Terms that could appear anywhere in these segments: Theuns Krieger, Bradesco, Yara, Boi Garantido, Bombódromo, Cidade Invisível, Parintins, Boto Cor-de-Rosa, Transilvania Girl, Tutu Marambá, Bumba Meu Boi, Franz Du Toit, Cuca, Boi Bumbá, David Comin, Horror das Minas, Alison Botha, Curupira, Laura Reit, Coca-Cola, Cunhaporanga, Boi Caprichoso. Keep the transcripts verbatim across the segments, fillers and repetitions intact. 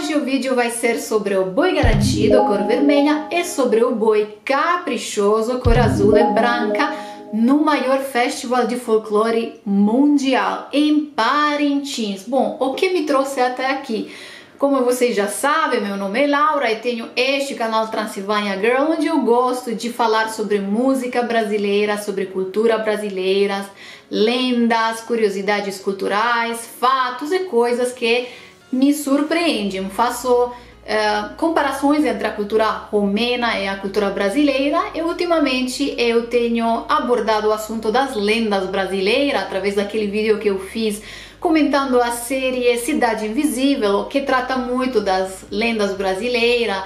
Hoje o vídeo vai ser sobre o boi garantido, a cor vermelha, e sobre o boi caprichoso, a cor azul e branca, no maior festival de folclore mundial, em Parintins. Bom, o que me trouxe até aqui? Como vocês já sabem, meu nome é Laura e tenho este canal Transilvania Girl, onde eu gosto de falar sobre música brasileira, sobre cultura brasileira, lendas, curiosidades culturais, fatos e coisas que me surpreendem. Faço uh, comparações entre a cultura romena e a cultura brasileira e ultimamente eu tenho abordado o assunto das lendas brasileiras através daquele vídeo que eu fiz comentando a série Cidade Invisível, que trata muito das lendas brasileiras,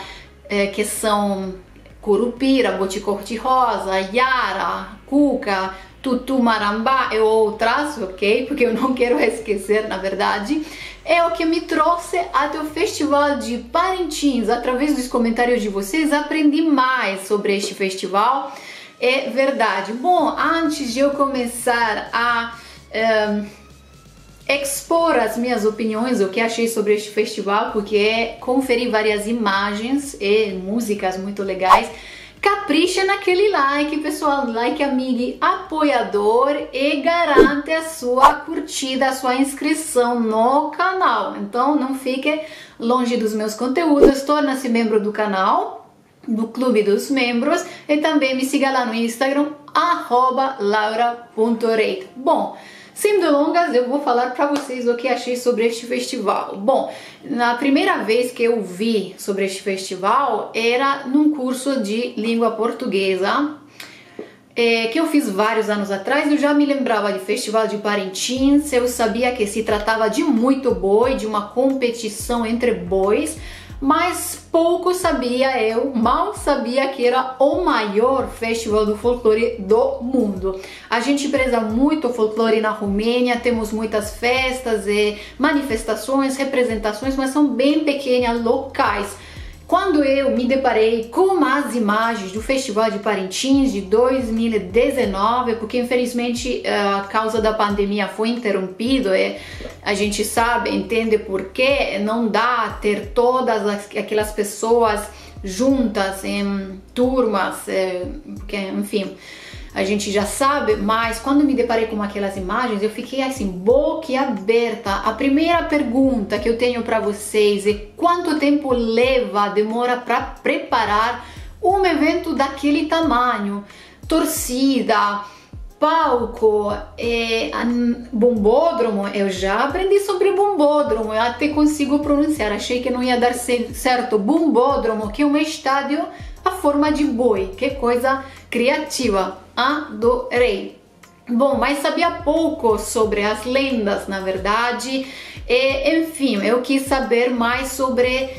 eh, que são Curupira, Boto Cor-de-Rosa, Yara, Cuca, Tutu Marambá e outras, ok? Porque eu não quero esquecer, na verdade. É o que me trouxe até o Festival de Parintins. Através dos comentários de vocês, aprendi mais sobre este festival. É verdade. Bom, antes de eu começar a... Um, expor as minhas opiniões, o que achei sobre este festival, porque conferi várias imagens e músicas muito legais. Capricha naquele like, pessoal, like amigo apoiador, e garante a sua curtida, a sua inscrição no canal. Então não fique longe dos meus conteúdos, torna-se membro do canal, do clube dos membros, e também me siga lá no Instagram, arroba laura ponto reit. Bom, sem delongas, eu vou falar para vocês o que achei sobre este festival. Bom, na primeira vez que eu vi sobre este festival era num curso de língua portuguesa é, que eu fiz vários anos atrás. Eu já me lembrava de Festival de Parintins, eu sabia que se tratava de muito boi, de uma competição entre bois, mas pouco sabia eu, mal sabia que era o maior festival do folclore do mundo. A gente preza muito o folclore na Romênia, temos muitas festas e manifestações, representações, mas são bem pequenas, locais. Quando eu me deparei com as imagens do Festival de Parintins de dois mil e dezenove, porque infelizmente a causa da pandemia foi interrompido, é, a gente sabe, entende por quê, não dá ter todas as, aquelas pessoas juntas em turmas, é, porque, enfim, a gente já sabe, mas quando me deparei com aquelas imagens eu fiquei assim, boquiaberta. A primeira pergunta que eu tenho para vocês é quanto tempo leva, demora para preparar um evento daquele tamanho? Torcida, palco, é, bombódromo, eu já aprendi sobre bombódromo, eu até consigo pronunciar, achei que não ia dar certo, bombódromo, que é um estádio a forma de boi, que coisa criativa, adorei. Bom, mas sabia pouco sobre as lendas, na verdade, e, enfim, eu quis saber mais sobre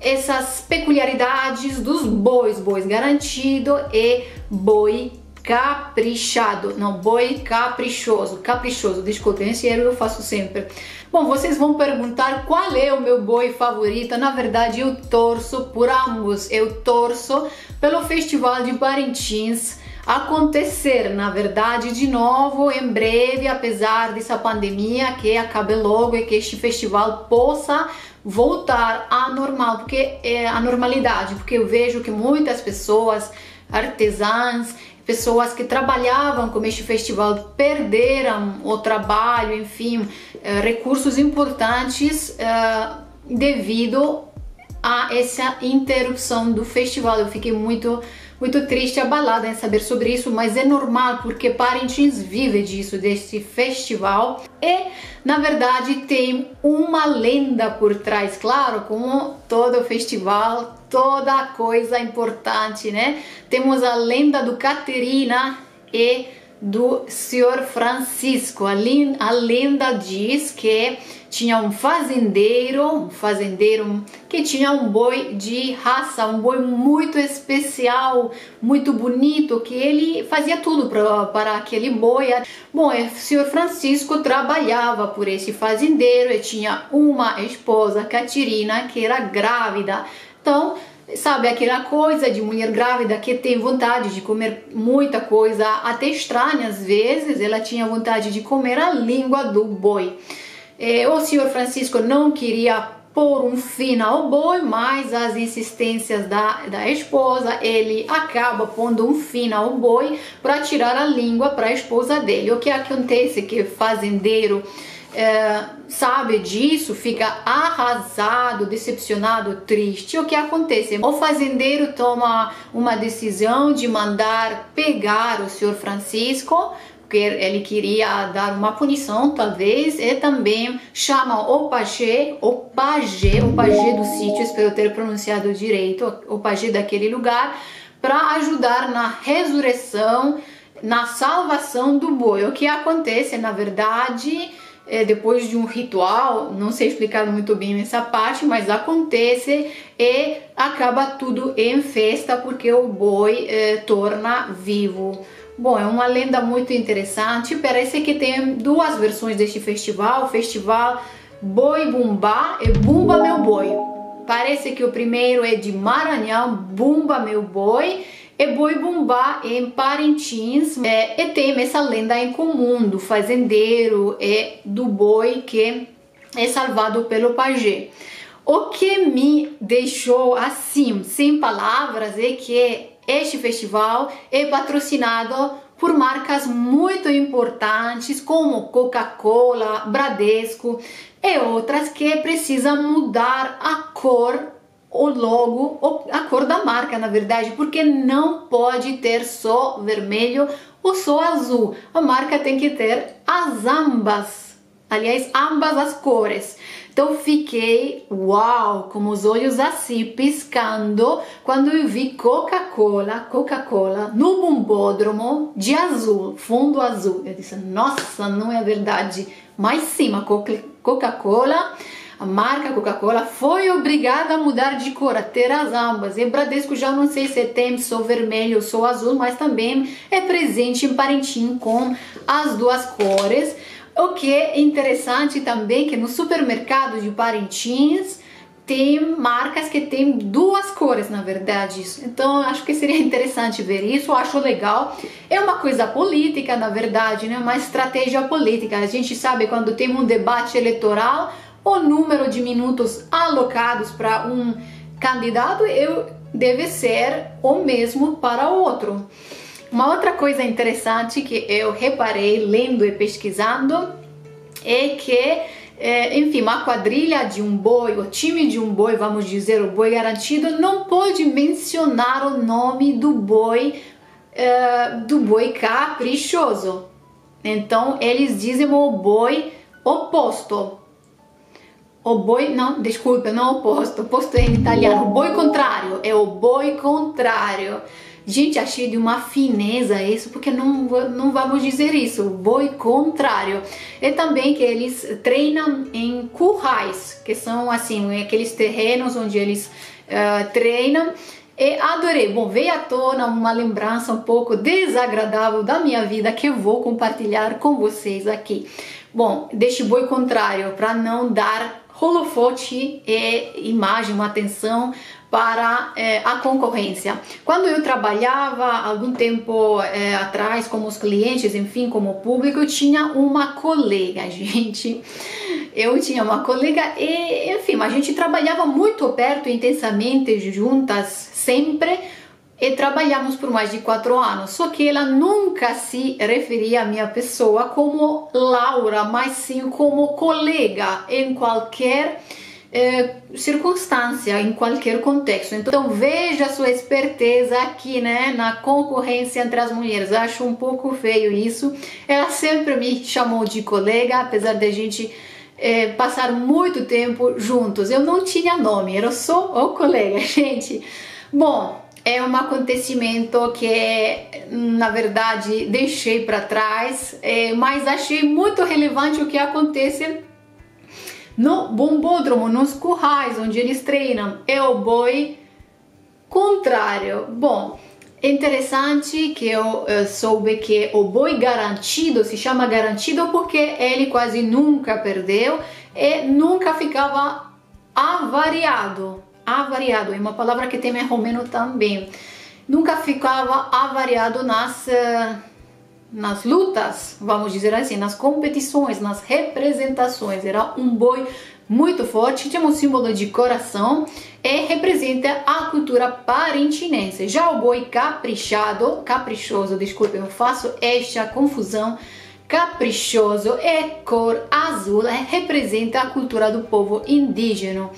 essas peculiaridades dos bois, bois garantido e boi caprichado, não, boi caprichoso, caprichoso, desculpem, esse erro eu faço sempre. Bom, vocês vão perguntar qual é o meu boi favorito. Na verdade eu torço por ambos, eu torço pelo Festival de Parintins acontecer, na verdade, de novo, em breve, apesar dessa pandemia que acabe logo e que este festival possa voltar à normal, porque é a normalidade, porque eu vejo que muitas pessoas, artesãs, pessoas que trabalhavam com este festival perderam o trabalho, enfim, recursos importantes uh, devido a essa interrupção do festival. Eu fiquei muito, muito triste, abalada em saber sobre isso, mas é normal, porque Parintins vive disso, desse festival. E, na verdade, tem uma lenda por trás, claro, como todo festival, toda coisa importante, né? Temos a lenda do Caterina e do senhor Francisco. A lenda, a lenda diz que tinha um fazendeiro, um fazendeiro que tinha um boi de raça, um boi muito especial, muito bonito, que ele fazia tudo pra, para aquele boi. Bom, o senhor Francisco trabalhava por esse fazendeiro e tinha uma esposa, Caterina, que era grávida. Então, sabe aquela coisa de mulher grávida que tem vontade de comer muita coisa, até estranha às vezes, ela tinha vontade de comer a língua do boi. O senhor Francisco não queria por um fim ao boi, mas as insistências da, da esposa, ele acaba pondo um fim ao boi para tirar a língua para a esposa dele. O que acontece é que o fazendeiro é, sabe disso, fica arrasado, decepcionado, triste. O que acontece? O fazendeiro toma uma decisão de mandar pegar o senhor Francisco, porque ele queria dar uma punição, talvez, e também chama o pajé, o pajé, o pajé do sítio, espero ter pronunciado direito, o pajé daquele lugar, para ajudar na ressurreição, na salvação do boi. O que acontece, na verdade, é, depois de um ritual, não sei explicar muito bem essa parte, mas acontece e acaba tudo em festa, porque o boi é, torna vivo. Bom, é uma lenda muito interessante, parece que tem duas versões deste festival, o festival Boi Bumbá e Bumba Meu Boi. Parece que o primeiro é de Maranhão, Bumba Meu Boi, e Boi Bumbá em Parintins, é, e tem essa lenda em comum do fazendeiro e do boi que é salvado pelo pajé. O que me deixou assim, sem palavras, é que este festival é patrocinado por marcas muito importantes como Coca-Cola, Bradesco e outras que precisam mudar a cor, o logo, a cor da marca, na verdade, porque não pode ter só vermelho ou só azul. A marca tem que ter as ambas, aliás, ambas as cores. Então fiquei, uau, com os olhos assim, piscando, quando eu vi Coca-Cola, Coca-Cola, no Bombódromo, de azul, fundo azul. Eu disse, nossa, não é verdade. Mas sim, a Coca-Cola, a marca Coca-Cola, foi obrigada a mudar de cor, a ter as ambas. E Bradesco já não sei se tem só vermelho ou só azul, mas também é presente em Parintins com as duas cores. O que é interessante também que no supermercado de Parintins tem marcas que tem duas cores, na verdade. Então acho que seria interessante ver isso, acho legal. É uma coisa política, na verdade, né? Uma estratégia política. A gente sabe quando tem um debate eleitoral, o número de minutos alocados para um candidato deve ser o mesmo para o outro. Uma outra coisa interessante que eu reparei lendo e pesquisando é que, enfim, a quadrilha de um boi, o time de um boi, vamos dizer, o boi garantido, não pode mencionar o nome do boi, do boi caprichoso. Então, eles dizem o boi oposto. O boi, não, desculpa, não oposto, oposto é em italiano, o boi contrário, é o boi contrário. Gente, achei de uma fineza isso, porque não, não vamos dizer isso, boi contrário. É também que eles treinam em currais, que são assim, aqueles terrenos onde eles uh, treinam. E adorei, bom, veio à tona uma lembrança um pouco desagradável da minha vida que eu vou compartilhar com vocês aqui. Bom, deste boi contrário, para não dar holofote e imagem, uma atenção para eh, a concorrência. Quando eu trabalhava algum tempo eh, atrás com os clientes, enfim, como público, eu tinha uma colega, gente. Eu tinha uma colega e, enfim, a gente trabalhava muito perto, intensamente, juntas, sempre. E trabalhamos por mais de quatro anos. Só que ela nunca se referia à minha pessoa como Laura, mas sim como colega em qualquer É, circunstância, em qualquer contexto. Então veja sua esperteza aqui, né, na concorrência entre as mulheres. Acho um pouco feio isso. Ela sempre me chamou de colega, apesar de a gente é, passar muito tempo juntos. Eu não tinha nome, era só o colega, gente. Bom, é um acontecimento que, na verdade, deixei para trás, é, mas achei muito relevante o que acontece no bombódromo, nos currais, onde eles treinam, é o boi contrário. Bom, interessante que eu, eu soube que o boi garantido se chama garantido porque ele quase nunca perdeu e nunca ficava avariado. Avariado é uma palavra que tem em romeno também. Nunca ficava avariado nas... Uh, nas lutas, vamos dizer assim, nas competições, nas representações. Era um boi muito forte, tem um símbolo de coração e representa a cultura parintinense. Já o boi caprichado, caprichoso, desculpe, eu faço esta confusão, caprichoso é cor azul, representa a cultura do povo indígena.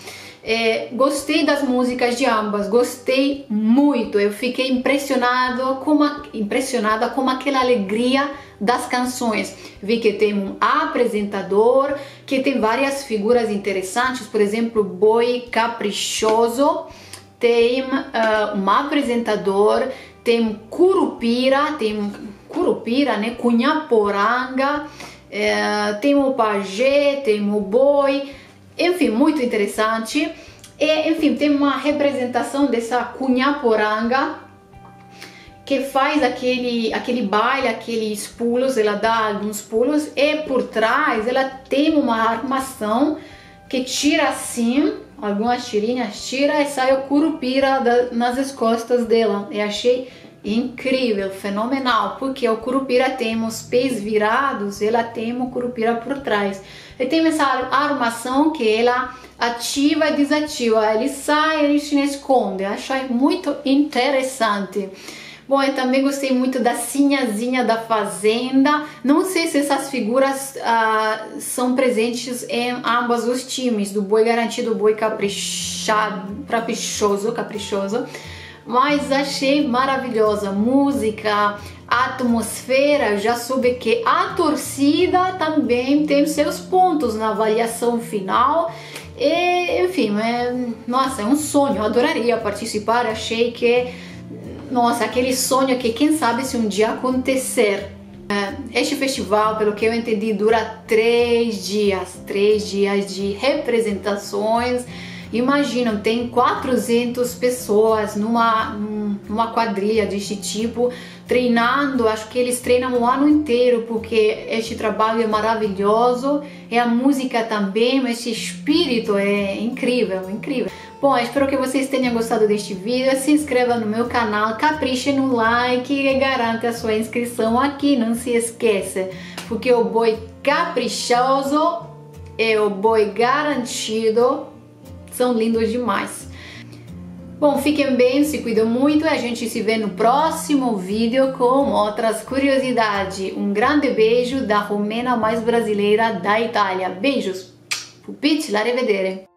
É, gostei das músicas de ambas, gostei muito, eu fiquei impressionado com a, impressionada com aquela alegria das canções. Vi que tem um apresentador, que tem várias figuras interessantes, por exemplo, Boi Caprichoso, tem uh, um apresentador, tem Curupira, tem Curupira, né, Cunhaporanga, é, tem o pajé, tem o boi. Enfim, muito interessante. E, enfim, tem uma representação dessa Cunhaporanga que faz aquele, aquele baile, aqueles pulos, ela dá alguns pulos e por trás ela tem uma armação que tira assim, algumas tirinhas, tira e sai o curupira da, nas costas dela. Eu achei incrível, fenomenal, porque o curupira tem os pés virados, ela tem o curupira por trás. E tem essa armação que ela ativa e desativa, ele sai e ele se esconde. Eu achei muito interessante. Bom, eu também gostei muito da sinhazinha da fazenda. Não sei se essas figuras ah, são presentes em ambos os times, do boi garantido, do boi caprichado, caprichoso, caprichoso. Mas achei maravilhosa a música, a atmosfera. Já soube que a torcida também tem seus pontos na avaliação final. E, enfim, é, nossa, é um sonho, eu adoraria participar. Achei que, nossa, aquele sonho que quem sabe se um dia acontecer. Este festival, pelo que eu entendi, dura três dias, três dias de representações. Imaginam, tem quatrocentas pessoas numa, numa quadrilha deste tipo, treinando. Acho que eles treinam o ano inteiro, porque este trabalho é maravilhoso. E a música também, mas esse espírito é incrível, incrível. Bom, espero que vocês tenham gostado deste vídeo. Se inscreva no meu canal, capriche no like e garanta a sua inscrição aqui. Não se esqueça, porque o boi caprichoso é o boi garantido. São lindos demais. Bom, fiquem bem, se cuidam muito e a gente se vê no próximo vídeo com outras curiosidades. Um grande beijo da romena mais brasileira da Itália. Beijos. Pupit, l'arrivedere.